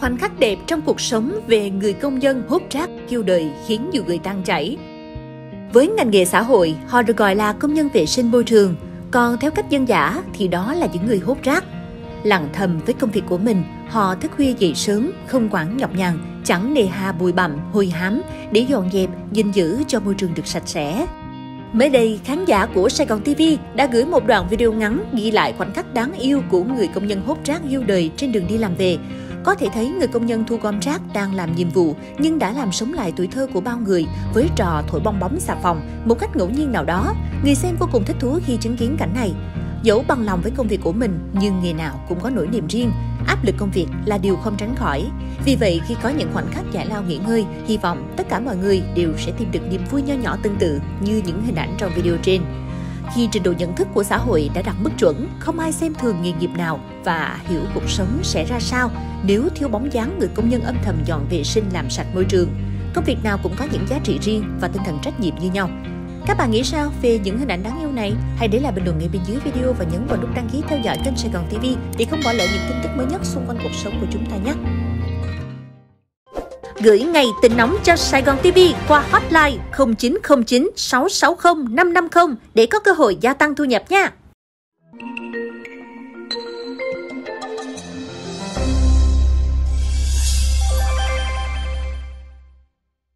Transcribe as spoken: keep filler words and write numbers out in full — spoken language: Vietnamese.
Khoảnh khắc đẹp trong cuộc sống về người công nhân hốt rác kêu đời khiến nhiều người tan chảy. Với ngành nghề xã hội, họ được gọi là công nhân vệ sinh môi trường, còn theo cách dân dã thì đó là những người hốt rác. Lặng thầm với công việc của mình, họ thức khuya dậy sớm, không quản nhọc nhằn, chẳng nề hà bụi bặm, hôi hám để dọn dẹp, gìn giữ cho môi trường được sạch sẽ. Mới đây, khán giả của Sài Gòn ti vi đã gửi một đoạn video ngắn ghi lại khoảnh khắc đáng yêu của người công nhân hốt rác yêu đời trên đường đi làm về. Có thể thấy người công nhân thu gom rác đang làm nhiệm vụ nhưng đã làm sống lại tuổi thơ của bao người với trò thổi bong bóng xà phòng một cách ngẫu nhiên nào đó. Người xem vô cùng thích thú khi chứng kiến cảnh này. Dẫu bằng lòng với công việc của mình nhưng nghề nào cũng có nỗi niềm riêng, áp lực công việc là điều không tránh khỏi. Vì vậy khi có những khoảnh khắc giải lao nghỉ ngơi, hy vọng tất cả mọi người đều sẽ tìm được niềm vui nho nhỏ tương tự như những hình ảnh trong video trên. Khi trình độ nhận thức của xã hội đã đạt mức chuẩn, không ai xem thường nghề nghiệp nào và hiểu cuộc sống sẽ ra sao nếu thiếu bóng dáng người công nhân âm thầm dọn vệ sinh làm sạch môi trường. Công việc nào cũng có những giá trị riêng và tinh thần trách nhiệm như nhau. Các bạn nghĩ sao về những hình ảnh đáng yêu này? Hãy để lại bình luận ngay bên dưới video và nhấn vào nút đăng ký theo dõi kênh Sài Gòn ti vi để không bỏ lỡ những tin tức mới nhất xung quanh cuộc sống của chúng ta nhé. Gửi ngay tin nóng cho Sài Gòn ti vi qua hotline không chín không chín sáu sáu không năm năm không để có cơ hội gia tăng thu nhập nha.